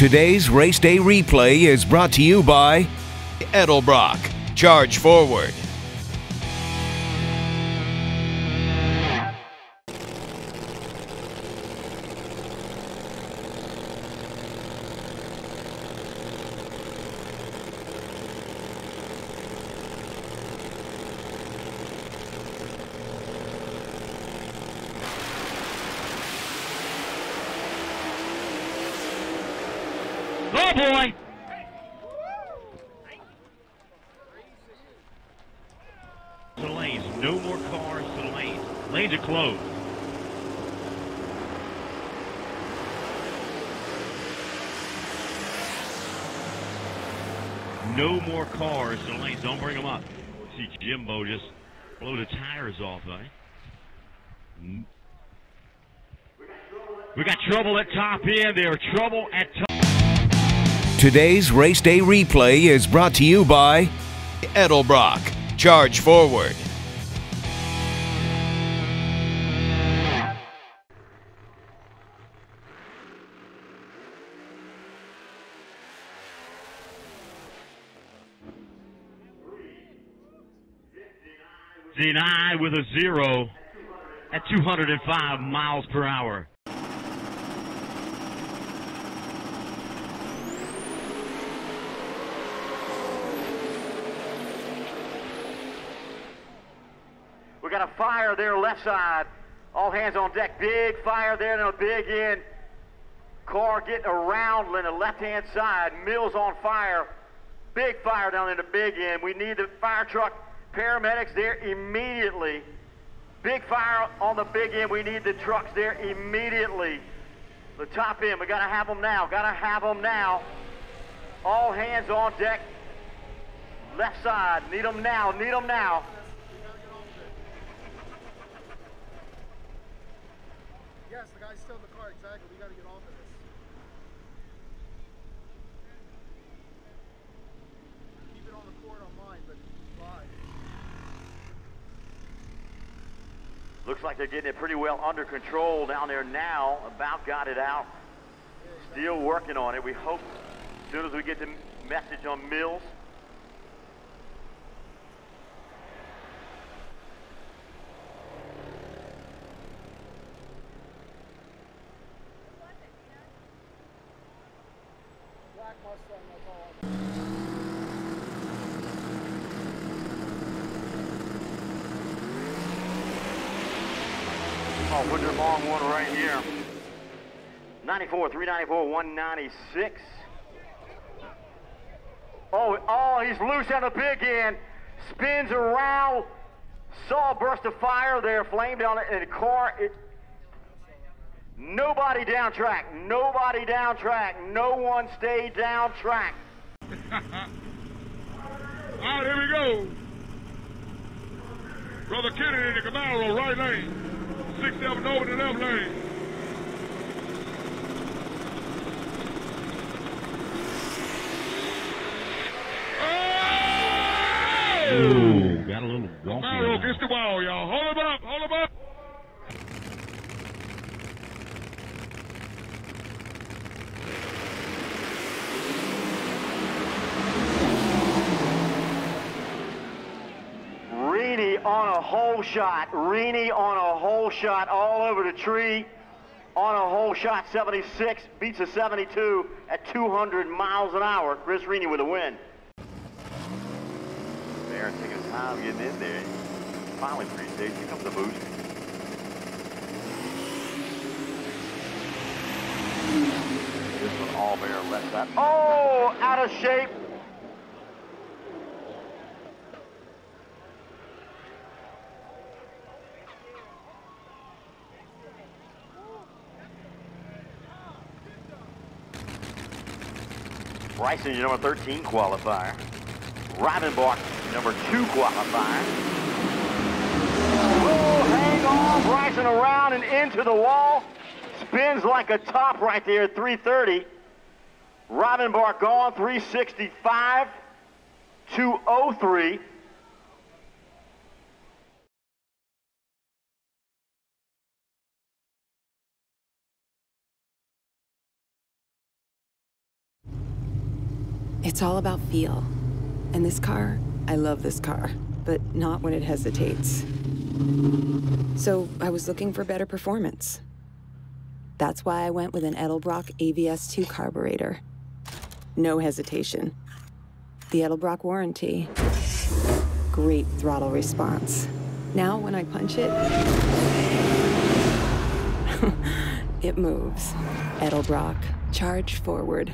Today's race day replay is brought to you by Edelbrock. Charge forward. Oh boy! To the lanes, no more cars to the lanes. Lanes are closed. No more cars to the lanes. Don't bring them up. See Jimbo just blow the tires off, right? We got trouble at top end. There are trouble at top. Today's race day replay is brought to you by Edelbrock. Charge forward. Reney with a 0 at 205 miles per hour. We got a fire there, left side. All hands on deck. Big fire there, and a big in. Car getting around in the left-hand side. Mills on fire. Big fire down in the big end. We need the fire truck paramedics there immediately. Big fire on the big end. We need the trucks there immediately. The top end, we gotta have them now. Gotta have them now. All hands on deck. Left side, need them now. Need them now. Yes, the guy's still in the car, exactly. We gotta get off of this. Keep it on the cord on mine, but live. Looks like they're getting it pretty well under control down there now. About got it out. Still working on it. We hope as soon as we get the message on Mills. Oh, put the long one right here. 94, 394, 196. Oh, he's loose on the big end. Spins around. Saw a burst of fire there. Flame down in the car. Nobody down track. Nobody down track. No one stayed down track. All right, here we go. Brother Kennedy in the Camaro, right lane. 6th Avenue over the left lane. Oh! Ooh, got a little wonky. Camaro against the wall, y'all. Hold him up, hold him up. On a hole shot. Reney on a hole shot all over the tree. On a hole shot, 76 beats a 72 at 200 miles an hour. Chris Reney with a win. They're taking time getting in there. Finally, 3 days. Here comes the boost. This one all bare left side. Oh, out of shape. Bryson, your number 13 qualifier. Robin Bark, number 2 qualifier. Oh, hang on. Bryson around and into the wall. Spins like a top right there at 330. Robin Bark gone, 365, 203. It's all about feel. And this car, I love this car, but not when it hesitates. So I was looking for better performance. That's why I went with an Edelbrock AVS-2 carburetor. No hesitation. The Edelbrock warranty. Great throttle response. Now when I punch it, it moves. Edelbrock, charge forward.